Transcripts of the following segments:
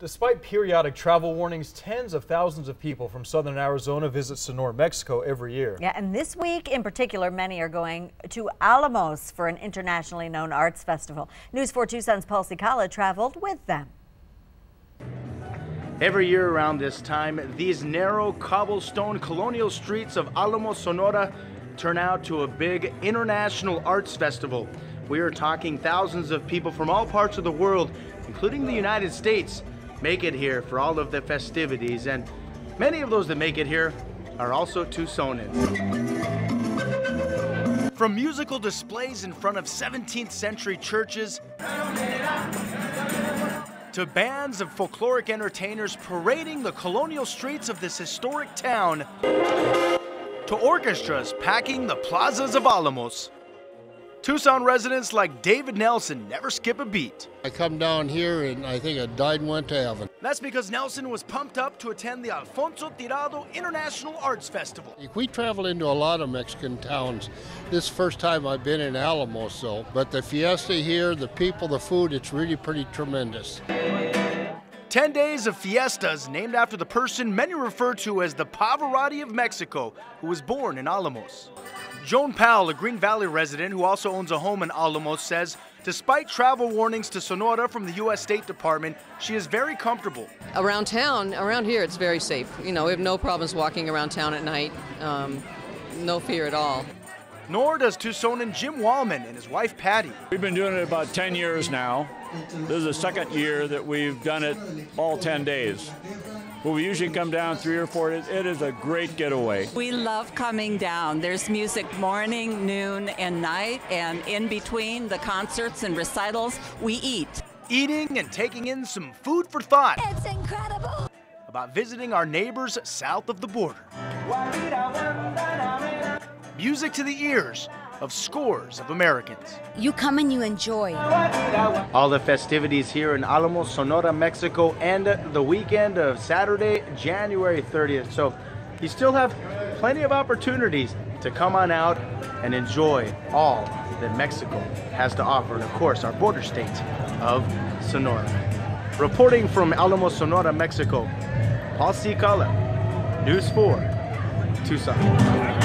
Despite periodic travel warnings, tens of thousands of people from southern Arizona visit Sonora, Mexico every year. Yeah, and this week in particular, many are going to Alamos for an internationally known arts festival. News 4 Tucson's Paul Cicala traveled with them. Every year around this time, these narrow cobblestone colonial streets of Alamos, Sonora turn out to a big international arts festival. We are talking thousands of people from all parts of the world, including the United States, make it here for all of the festivities, and many of those that make it here are also Tucsonans. From musical displays in front of 17th century churches to bands of folkloric entertainers parading the colonial streets of this historic town to orchestras packing the plazas of Alamos. Tucson residents like David Nelson never skip a beat. I come down here and I think I died and went to heaven. That's because Nelson was pumped up to attend the Alfonso Tirado International Arts Festival. We travel into a lot of Mexican towns. This is the first time I've been in Alamos, so. But the fiesta here, the people, the food, it's really pretty tremendous. 10 days of fiestas named after the person many refer to as the Pavarotti of Mexico, who was born in Alamos. Joan Powell, a Green Valley resident who also owns a home in Alamos, says despite travel warnings to Sonora from the U.S. State Department, she is very comfortable. Around town, around here, it's very safe. You know, we have no problems walking around town at night, no fear at all. Nor does Tucsonan Jim Wallman and his wife Patty. We've been doing it about 10 years now. This is the second year that we've done it all 10 days. Well, we usually come down 3 or 4. It is a great getaway. We love coming down. There's music morning, noon, and night, and in between the concerts and recitals, we eat. Eating and taking in some food for thought. It's incredible. About visiting our neighbors south of the border. Music to the ears of scores of Americans. You come and you enjoy. All the festivities here in Alamos, Sonora, Mexico, and the weekend of Saturday, January 30th. So you still have plenty of opportunities to come on out and enjoy all that Mexico has to offer. And of course, our border state of Sonora. Reporting from Alamos, Sonora, Mexico, Paul Cicala, News 4, Tucson.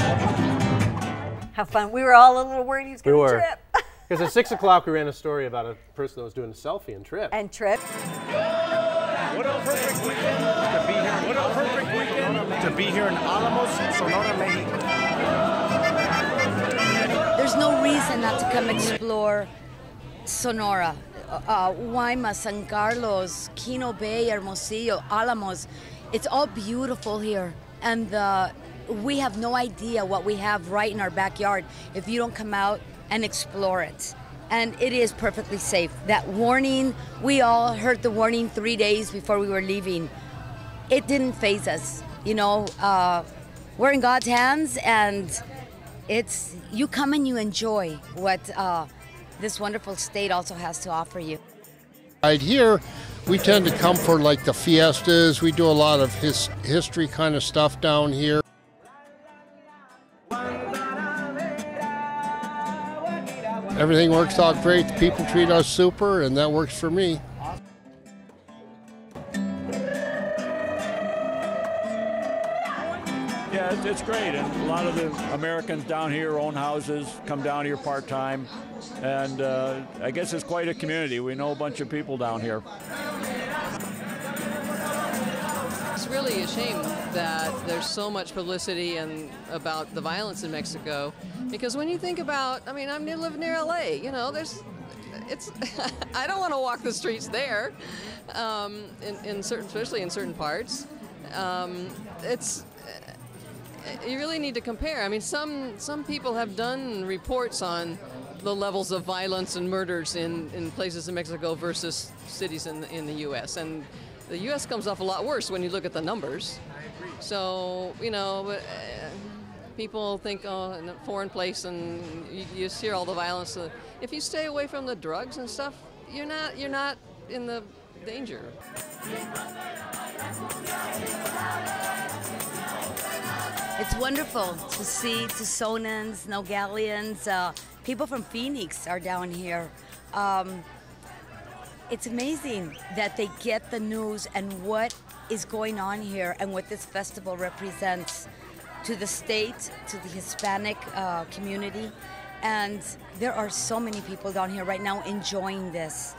How fun. We were all a little worried he was going to trip. Because at 6 o'clock we ran a story about a person that was doing a selfie and tripped. And tripped. What a perfect weekend to be here. What a perfect weekend to be here in Alamos, Sonora, Mexico. There's no reason not to come explore Sonora, Guaymas, San Carlos, Keno Bay, Hermosillo, Alamos. It's all beautiful here. And we have no idea what we have right in our backyard if you don't come out and explore it. And it is perfectly safe. That warning, we all heard the warning 3 days before we were leaving. It didn't faze us, you know. We're in God's hands, and it's, you come and you enjoy what this wonderful state also has to offer you. Right here, we tend to come for like the fiestas. We do a lot of history kind of stuff down here. Everything works out great, the people treat us super, and that works for me. Yeah, it's great, and a lot of the Americans down here own houses, come down here part-time, and I guess it's quite a community. We know a bunch of people down here. It's really a shame that there's so much publicity and about the violence in Mexico, because when you think about, I mean, I'm living near LA, you know, it's I don't want to walk the streets there, especially in certain parts. You really need to compare. I mean, some people have done reports on the levels of violence and murders in places in Mexico versus cities in the U.S. and the U.S. comes off a lot worse when you look at the numbers. So, you know, people think, oh, in a foreign place, and you see all the violence. If you stay away from the drugs and stuff, you're not in the danger. It's wonderful to see Tucsonans, Nogalians, people from Phoenix are down here. It's amazing that they get the news and what is going on here and what this festival represents to the state, to the Hispanic community. And there are so many people down here right now enjoying this.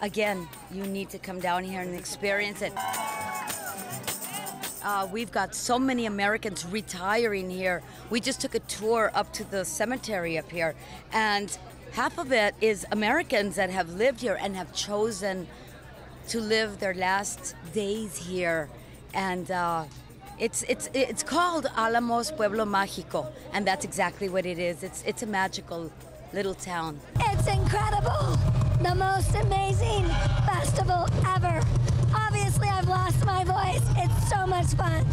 Again, you need to come down here and experience it. We've got so many Americans retiring here. We just took a tour up to the cemetery up here, and half of it is Americans that have lived here and have chosen to live their last days here. And it's called Alamos, Pueblo Magico, and that's exactly what it is. It's a magical little town. It's incredible! The most amazing festival ever. Obviously, I've lost my voice. It's so much fun.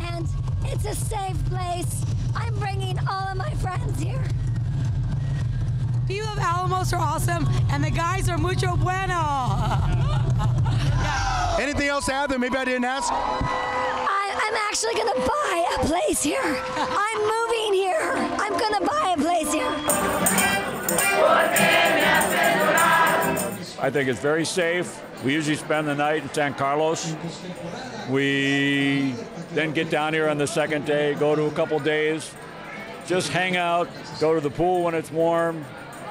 And it's a safe place. I'm bringing all of my friends here. People of Alamos are awesome, and the guys are mucho bueno. Yeah. Anything else to add that maybe I didn't ask? I'm actually going to buy a place here. I'm moving here. I'm going to buy a place here. I think it's very safe. We usually spend the night in San Carlos. We then get down here on the second day, go to a couple days, just hang out, go to the pool when it's warm.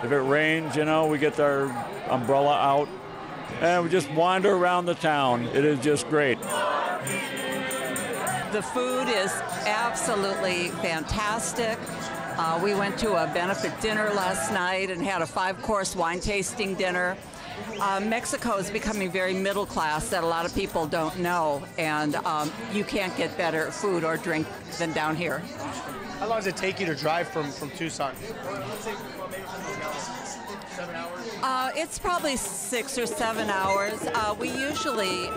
If it rains, you know, we get our umbrella out, and we just wander around the town. It is just great. The food is absolutely fantastic. We went to a benefit dinner last night and had a 5-course wine tasting dinner. Mexico is becoming very middle class that a lot of people don't know, and you can't get better food or drink than down here. How long does it take you to drive from Tucson? It's probably 6 or 7 hours. We usually,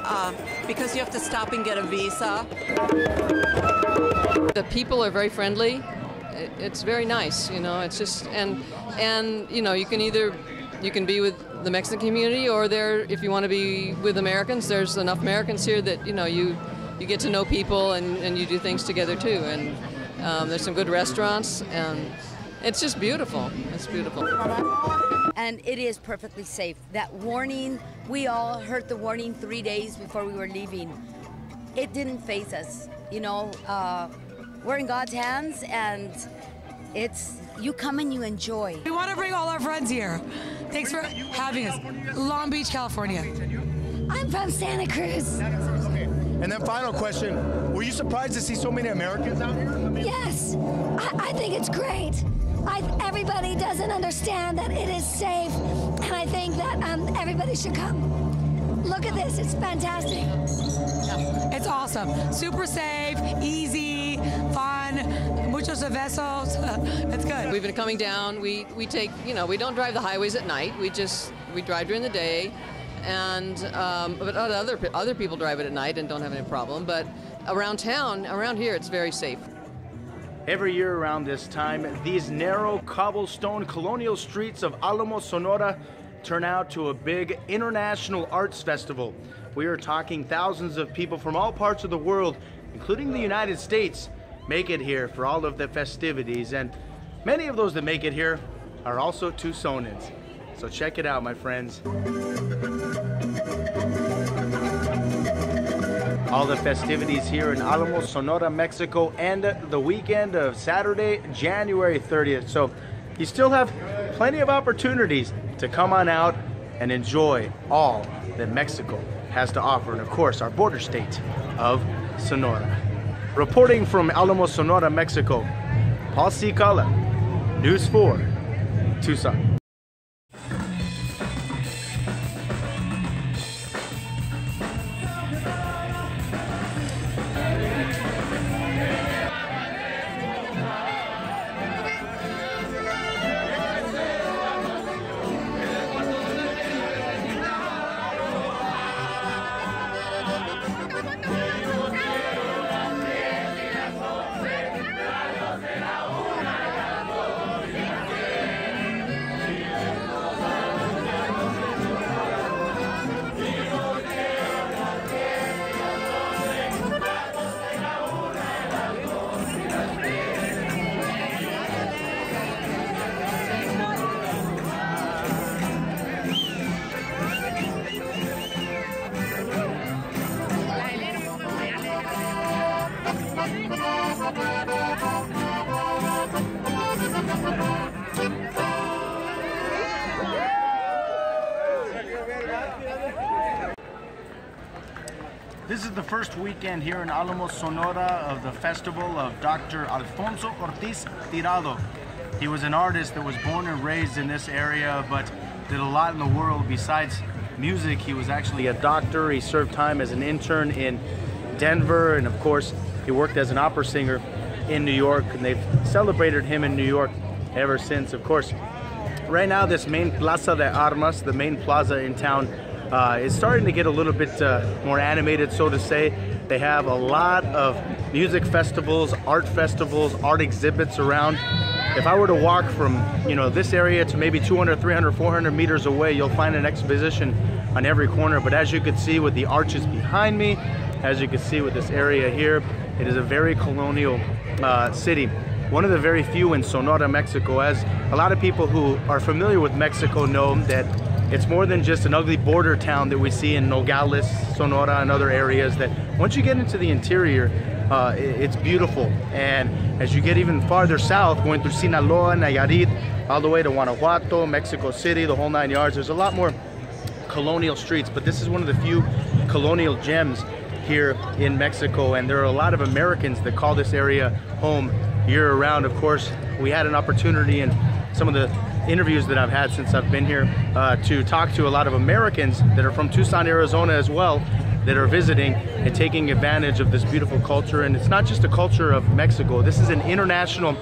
because you have to stop and get a visa. The people are very friendly. It's very nice, you know. It's just and you know, you can either be with the Mexican community, or if you want to be with Americans, there's enough Americans here that, you know, you get to know people and you do things together too. And there's some good restaurants, and it's just beautiful. It's beautiful. And it is perfectly safe. That warning, we all heard the warning 3 days before we were leaving. It didn't faze us, you know. We're in God's hands, and you come and you enjoy. We want to bring all our friends here. Thanks for having us. Long Beach, California. I'm from Santa Cruz. Okay. And then final question, were you surprised to see so many Americans out here? Yes, I think it's great. Everybody doesn't understand that it is safe, and I think that everybody should come. Look at this, it's fantastic. It's awesome, super safe, easy, fun, muchos cervezos, it's good. We've been coming down, we take, you know, we don't drive the highways at night, we drive during the day, and but other people drive it at night and don't have any problem, but around town, around here, it's very safe. Every year around this time, these narrow cobblestone colonial streets of Alamos, Sonora turn out to a big international arts festival. We are talking thousands of people from all parts of the world, including the United States, make it here for all of the festivities. And many of those that make it here are also Tucsonans. So check it out, my friends. All the festivities here in Alamos, Sonora, Mexico, and the weekend of Saturday, January 30th. So you still have plenty of opportunities to come on out and enjoy all that Mexico has to offer. And of course, our border state of Sonora. Reporting from Alamos, Sonora, Mexico, Paul Cicala, News 4, Tucson. This is the first weekend here in Alamos, Sonora, of the festival of Dr. Alfonso Ortiz Tirado. He was an artist that was born and raised in this area, but did a lot in the world besides music. He was actually a doctor. He served time as an intern in Denver, and of course, he worked as an opera singer in New York, and they've celebrated him in New York ever since, of course. Right now, this main Plaza de Armas, the main plaza in town, it's starting to get a little bit more animated, so to say. They have a lot of music festivals, art exhibits around. If I were to walk from, you know, this area to maybe 200, 300, 400 meters away, you'll find an exposition on every corner. But as you can see with the arches behind me, as you can see with this area here, it is a very colonial city. One of the very few in Sonora, Mexico, as a lot of people who are familiar with Mexico know that it's more than just an ugly border town that we see in Nogales, Sonora, and other areas. That once you get into the interior, it's beautiful. And as you get even farther south, going through Sinaloa, Nayarit, all the way to Guanajuato, Mexico City, the whole nine yards, there's a lot more colonial streets. But this is one of the few colonial gems here in Mexico. And there are a lot of Americans that call this area home year-round. Of course, we had an opportunity in some of the interviews that I've had since I've been here to talk to a lot of Americans that are from Tucson, Arizona as well, that are visiting and taking advantage of this beautiful culture. And it's not just a culture of Mexico. This is an international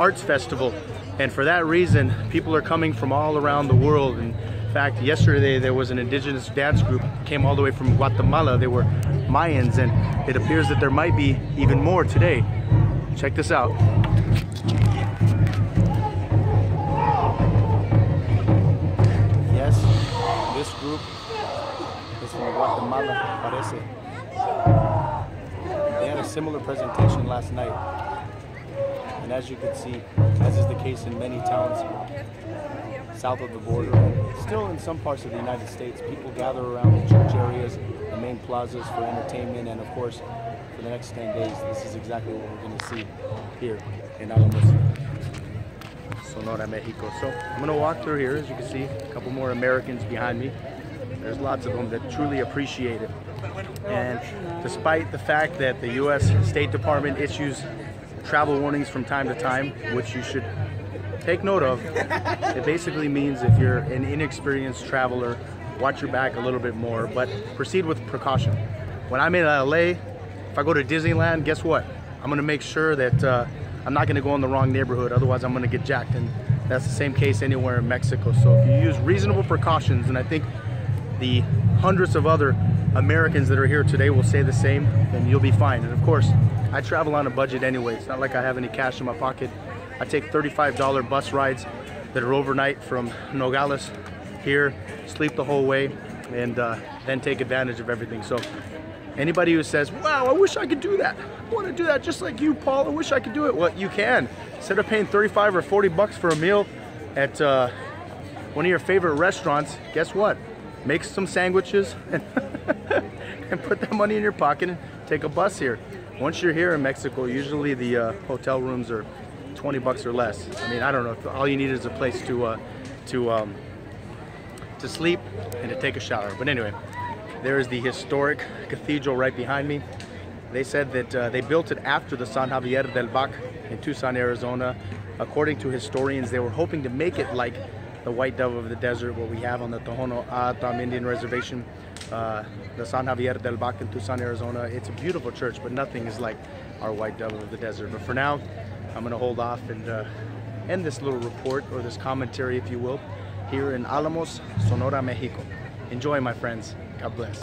arts festival, and for that reason people are coming from all around the world. In fact, yesterday there was an indigenous dance group that came all the way from Guatemala. They were Mayans, and it appears that there might be even more today. Check this out. This group is from Guatemala, parece. They had a similar presentation last night. And as you can see, as is the case in many towns south of the border, still in some parts of the United States, people gather around the church areas, the main plazas for entertainment, and of course, for the next 10 days, this is exactly what we're going to see here in Alamos, Sonora, Mexico. So I'm gonna walk through here. As you can see, a couple more Americans behind me. There's lots of them that truly appreciate it. And despite the fact that the U.S. State Department issues travel warnings from time to time, which you should take note of, it basically means if you're an inexperienced traveler, watch your back a little bit more, but proceed with precaution. When I'm in LA, if I go to Disneyland, guess what? I'm gonna make sure that I'm not gonna go in the wrong neighborhood, otherwise I'm gonna get jacked, and that's the same case anywhere in Mexico. So if you use reasonable precautions, and I think the hundreds of other Americans that are here today will say the same, then you'll be fine. And of course, I travel on a budget anyway. It's not like I have any cash in my pocket. I take $35 bus rides that are overnight from Nogales here, sleep the whole way, and then take advantage of everything. So anybody who says, wow, I wish I could do that, I want to do that just like you, Paul, I wish I could do it. Well, you can. Instead of paying 35 or 40 bucks for a meal at one of your favorite restaurants, guess what? Make some sandwiches and, and put that money in your pocket and take a bus here. Once you're here in Mexico, usually the hotel rooms are 20 bucks or less. I mean, I don't know, if all you need is a place to sleep and to take a shower. But anyway, there is the historic cathedral right behind me. They said that they built it after the San Javier del Bac in Tucson, Arizona. According to historians, they were hoping to make it like the White Dove of the Desert, what we have on the Tohono O'odham Indian Reservation, the San Javier del Bac in Tucson, Arizona. It's a beautiful church, but nothing is like our White Dove of the Desert. But for now, I'm gonna hold off and end this little report, or this commentary, if you will, here in Alamos, Sonora, Mexico. Enjoy, my friends. God bless.